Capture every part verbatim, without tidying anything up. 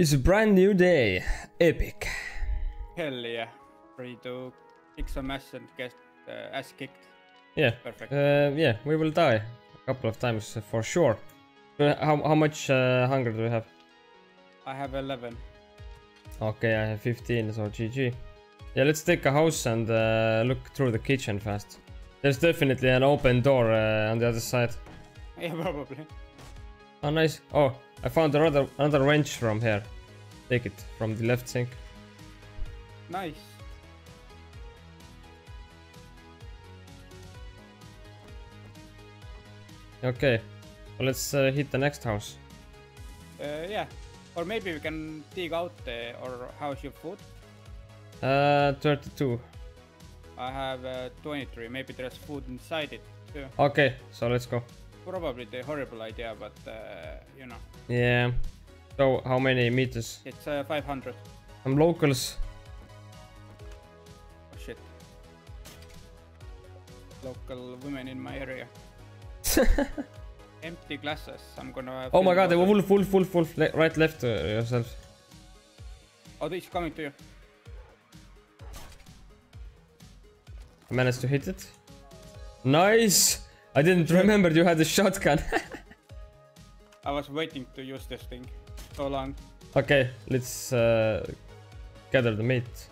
It's a brand new day. Epic. Hell yeah. Free to kick some ass and get uh, ass kicked. Yeah. Perfect. Uh, yeah, we will die a couple of times for sure. Uh, how, how much uh, hunger do we have? I have eleven. Okay, I have fifteen, so G G. Yeah, let's take a house and uh, look through the kitchen fast. There's definitely an open door uh, on the other side. Yeah, probably. Oh, nice. Oh, I found another another wrench from here. Take it from the left sink. Nice. Okay, well, let's uh, hit the next house. Uh, yeah, or maybe we can dig out the, or how's your food? Uh, thirty-two. I have uh, twenty-three, maybe there's food inside it too. Okay, so let's go. Probably the horrible idea, but uh, you know. Yeah. So how many meters? It's uh, five hundred. I'm locals. Oh shit. Local women in my area. Empty glasses. I'm gonna. Oh my god, water. They were full, full, full, full. Le right, left uh, yourself. Oh, it's coming to you. I managed to hit it. Nice! I didn't remember you had a shotgun. I was waiting to use this thing so long. Okay, let's uh, gather the meat.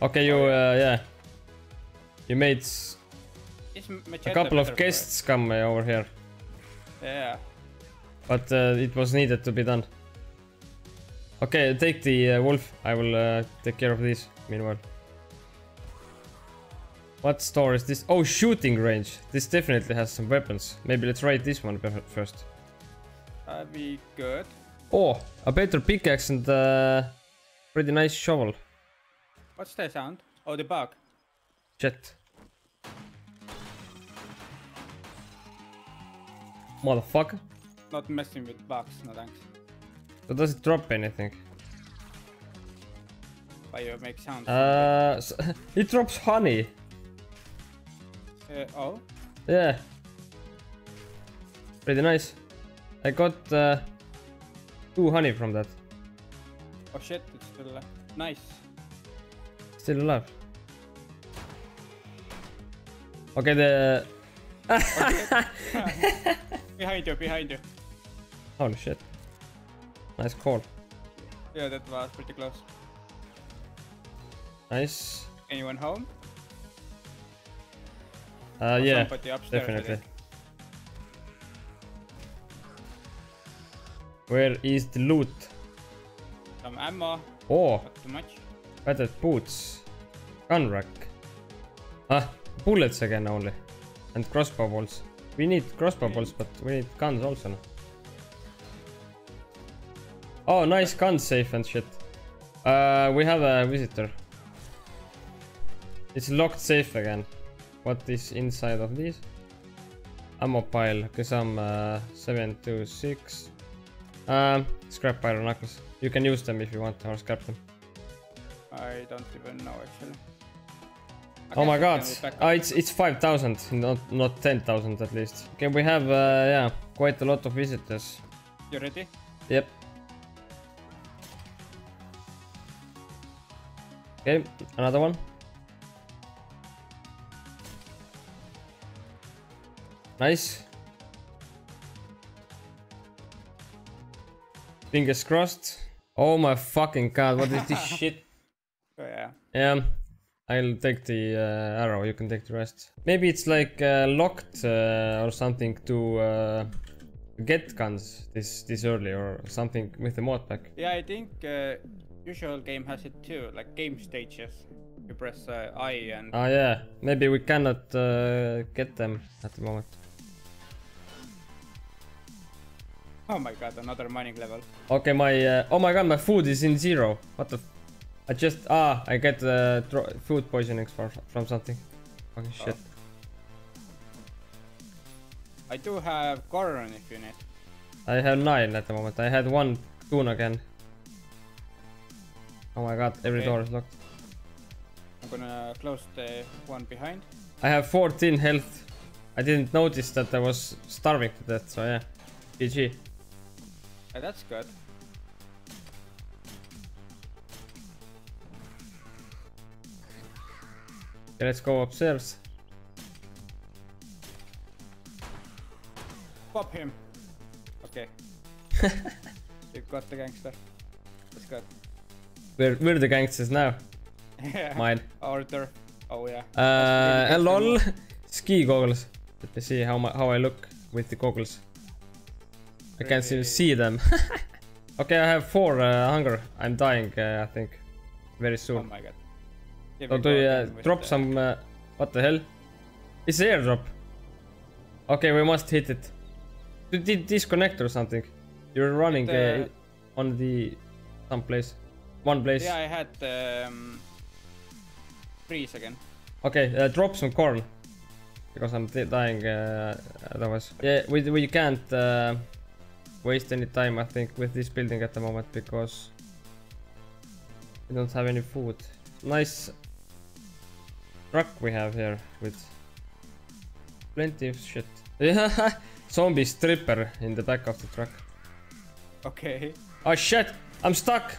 Okay, you, uh, yeah. You made a couple of guests come over here. Yeah. But uh, it was needed to be done. Okay, take the uh, wolf. I will uh, take care of these meanwhile. What store is this? Oh, shooting range. This definitely has some weapons. Maybe let's raid this one first. That'd be good. Oh, a better pickaxe and a pretty nice shovel. What's that sound? Oh, the bug. Jet. Motherfucker. Not messing with bugs, no thanks. So does it drop anything? Why you make sounds? Uh, so it drops honey. Uh, oh? Yeah. Pretty nice. I got uh, two honey from that. Oh shit, it's still alive. Nice. Still alive. Okay, the... oh, behind you, behind you. Holy shit. Nice call. Yeah, that was pretty close. Nice. Anyone home? Uh, yeah, definitely. Where is the loot? Some ammo. Oh, not too much. Battered boots. Gun rack. Ah, bullets again only. And crossbow balls. We need crossbow balls, but we need guns also now. Oh, nice gun safe and shit. Uh, we have a visitor. It's locked safe again. What is inside of this? Ammo pile, because I'm uh, seven two six. Um, scrap iron knuckles. You can use them if you want, or scrap them. I don't even know actually. Okay, oh my god! Oh, it's it's five thousand, not not ten thousand at least. Okay, we have uh, yeah quite a lot of visitors. You ready? Yep. Okay, another one. Nice. Fingers crossed. Oh my fucking god, what is this shit? Oh, yeah. Yeah. I'll take the uh, arrow, you can take the rest. Maybe it's like uh, locked uh, or something to uh, get guns this, this early or something with the mod pack. Yeah, I think uh, usual game has it too, like game stages. You press uh, I and... Oh yeah, maybe we cannot uh, get them at the moment. Oh my god, another mining level. Okay, my... Uh, oh my god, my food is in zero. What the... F I just... Ah, I get uh, food poisoning from, from something. Fucking shit. Oh. I do have corn if you need. I have nine at the moment. I had one tuna again. Oh my god, every okay. door is locked. I'm gonna close the one behind. I have fourteen health. I didn't notice that I was starving to death, so yeah. G G. Yeah, that's good. Okay, let's go upstairs. Pop him. Okay. You got the gangster. Let's go. We're, we're the gangsters now. Yeah. Mine. Arthur. Oh yeah. Uh, and lol. Ski goggles. Let me see how my, how I look with the goggles. I can't even see them. Okay, I have four uh, hunger. I'm dying, uh, I think, very soon. Oh my god. Yeah, so do you uh, drop some... Uh, what the hell? It's the airdrop. Okay, we must hit it. Did it disconnect or something? You're running uh, on the... some place. One place. Yeah, I had... Um, freeze again. Okay, uh, drop some corn. Because I'm dying uh, otherwise. Yeah, we, we can't... Uh, waste any time, I think, with this building at the moment, because we don't have any food. Nice truck we have here with plenty of shit. Yeah, zombie stripper in the back of the truck. Okay. Oh shit! I'm stuck.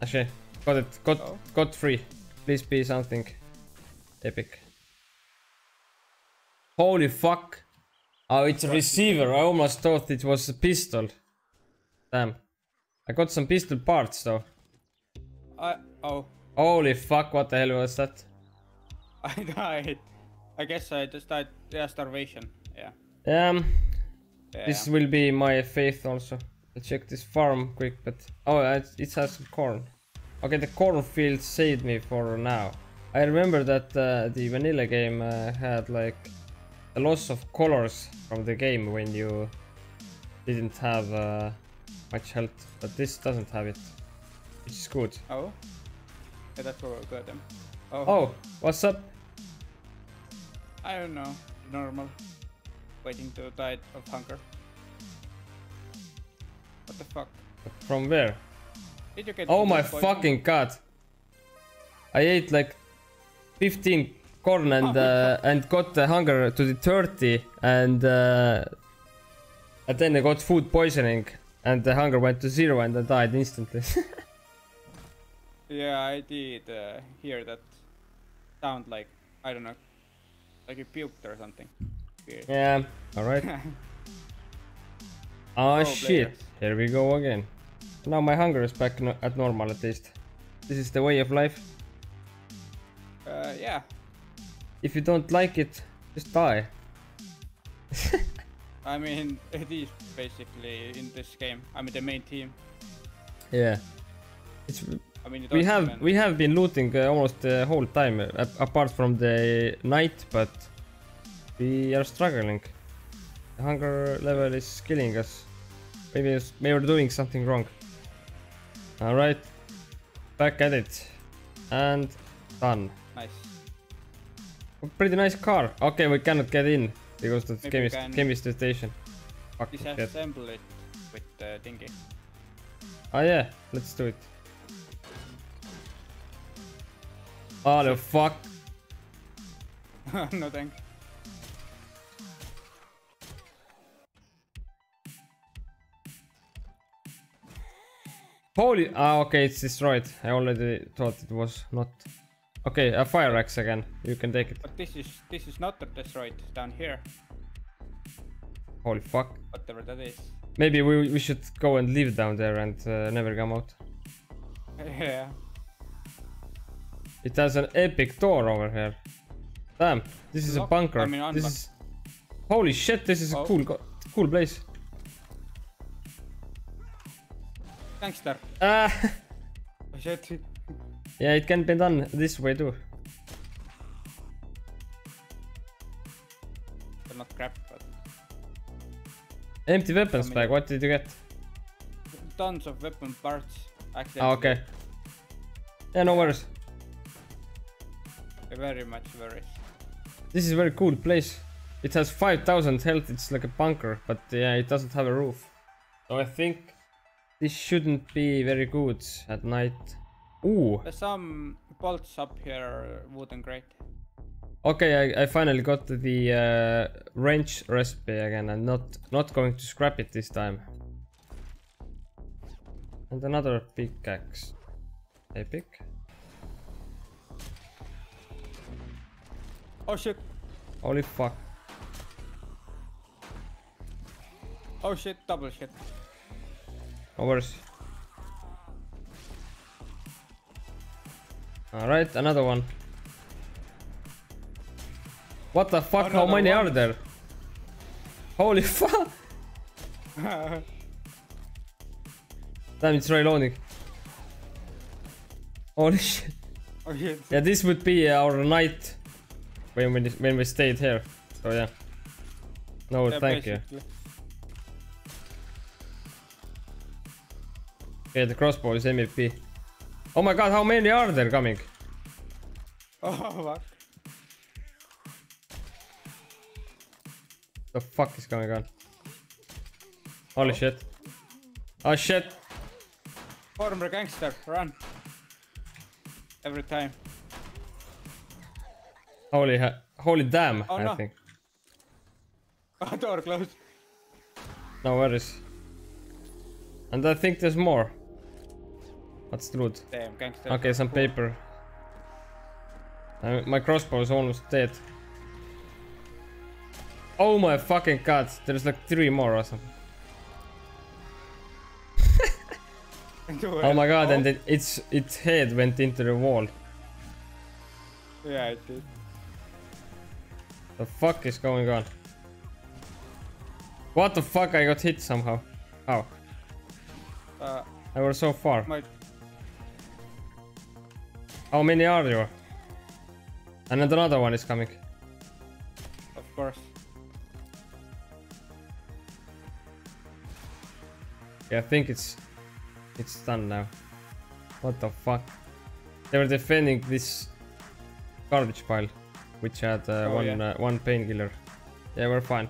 Actually, got it. Got oh. got free. Please be something epic. Holy fuck! Oh, it's a receiver. I almost thought it was a pistol. Damn. I got some pistol parts though. Uh, oh. Holy fuck, what the hell was that? I died. I guess I just died. Yeah, starvation. Yeah. Um, yeah. This will be my faith also. Let's check this farm quick, but... Oh, it has some corn. Okay, the cornfield saved me for now. I remember that uh, the vanilla game uh, had like... a loss of colors from the game when you didn't have uh, much health, but this doesn't have it, which is good. Oh, yeah, that's what I got them. Oh. Oh, what's up? I don't know. Normal. Waiting to die of hunger. What the fuck? From where? Did you get oh my poison? Fucking god! I ate like fifteen. Corn and uh, and got the hunger to the thirty, and uh, and then I got food poisoning and the hunger went to zero and I died instantly. Yeah, I did uh, hear that sound, like I don't know, like you puked or something. Weird. Yeah. All right. Oh, oh shit! Players. Here we go again. Now my hunger is back no at normal at least. This is the way of life. Uh, yeah. If you don't like it, just die. I mean, it is basically in this game. I mean, the main team. Yeah. It's. I mean, we have even... we have been looting uh, almost the whole time, uh, apart from the night, but we are struggling. The hunger level is killing us. Maybe we are doing something wrong. All right, back at it, and done. Nice. Pretty nice car. Okay, we cannot get in because the chemist station. Fuck. Disassemble it with the thingy. Oh yeah, let's do it. Oh the fuck. No thanks. Holy. Ah, okay, it's destroyed. I already thought it was not. Okay, a fire axe again. You can take it. But this is this is not destroyed down here. Holy fuck! Whatever that is. Maybe we we should go and live down there and uh, never come out. Yeah. It has an epic door over here. Damn, this is Lock, a bunker. I mean, this is... Holy shit! This is oh. a cool cool place. Gangster. Ah. Shit. Yeah, it can be done this way too. They're not crap, but... Empty weapons bag, what did you get? Tons of weapon parts. Actually, oh, okay. Yeah, no worries. Very much worries. This is a very cool place. It has five thousand health, it's like a bunker, but yeah, it doesn't have a roof. So I think this shouldn't be very good at night. Ooh. There's some bolts up here, wooden grate. Okay, I, I finally got the uh, wrench recipe again. I'm not, not going to scrap it this time. And another pickaxe. Epic. Oh shit. Holy fuck. Oh shit, double shit. Oh, where is he? Alright, another one. What the fuck, another how many one. Are there? Holy fuck! Damn, it's reloading. Holy shit. Oh shit. Yeah, this would be our night when we, when we stayed here. So yeah. No, yeah, thank basically. You. Okay, the crossbow is M V P. Oh my god, how many are there coming? Oh fuck. The fuck is going on? Holy oh. shit. Oh shit. Former gangster, run. Every time. Holy ha holy damn, oh, I no. think. Oh, door closed. No, where is? And I think there's more. That's loot. Damn, gangster. Okay, some paper. I, my crossbow is almost dead. Oh my fucking god, there's like three more or something. Oh my god, and it, its its head went into the wall. Yeah, it did. The fuck is going on? What the fuck, I got hit somehow. How? Uh, I was so far. My... How many are there? And another one is coming. Of course. Yeah, I think it's it's done now. What the fuck? They were defending this garbage pile, which had uh, oh, one yeah. uh, one painkiller. Yeah, we're fine.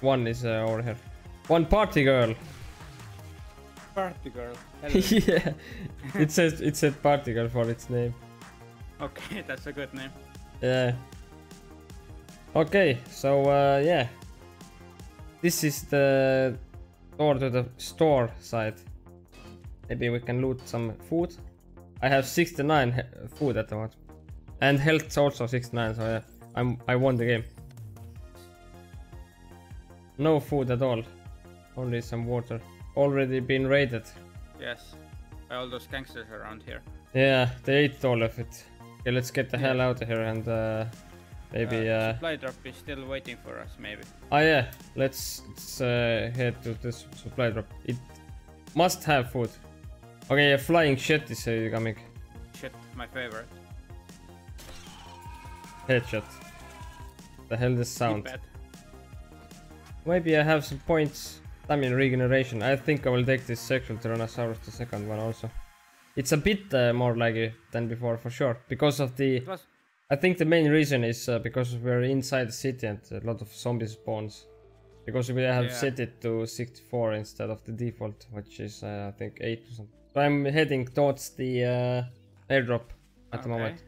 One is uh, over here. One party girl. Party girl. Yeah, it says it said party girl for its name. Okay, that's a good name. Yeah. Okay, so uh, yeah, this is the door to the store side. Maybe we can loot some food. I have sixty-nine food at the moment, and health also sixty-nine. So yeah, I'm I won the game. No food at all, only some water. Already been raided. Yes, by all those gangsters around here. Yeah, they ate all of it. Okay, let's get the yeah. hell out of here and uh, maybe. Uh, uh, supply drop is still waiting for us, maybe. Oh yeah, let's, let's uh, head to the supply drop. It must have food. Okay, a flying shit is uh, coming. Shit, my favorite. Headshot. The hell this sound. Maybe I have some points. I mean regeneration. I think I will take this sexual Tyrannosaurus, the second one also. It's a bit uh, more laggy than before for sure, because of the... Was... I think the main reason is uh, because we're inside the city and a lot of zombies spawns. Because we have yeah. set it to sixty-four instead of the default, which is uh, I think eight or something. So I'm heading towards the uh, airdrop at okay. the moment.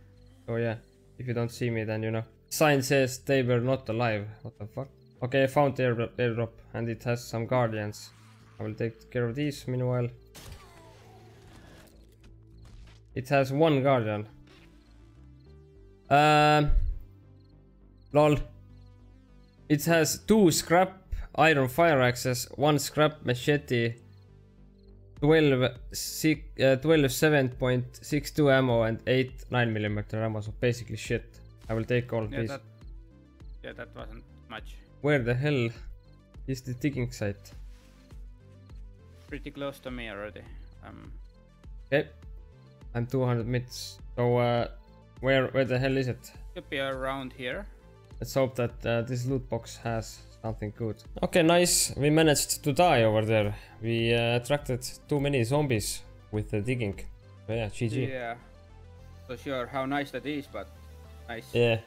So yeah, if you don't see me then you know. Sign says they were not alive. What the fuck? Okay, I found the airdrop and it has some guardians. I will take care of these meanwhile. It has one guardian. Um, lol. It has two scrap iron fire axes, one scrap machete, twelve seven point six two ammo and eight nine millimeter ammo, so basically shit. I will take all yeah, these. That, yeah, that wasn't much. Where the hell is the digging site? Pretty close to me already. Um. Okay, I'm two hundred meters. So uh, where where the hell is it? Should be around here. Let's hope that uh, this loot box has something good. Okay, nice. We managed to die over there. We uh, attracted too many zombies with the digging. So yeah, G G. Yeah. Not sure how nice that is, but nice. Yeah.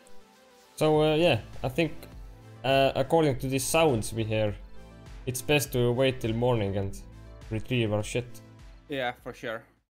So uh, yeah, I think. Uh, according to the sounds we hear, it's best to wait till morning and retrieve our shit. Yeah, for sure.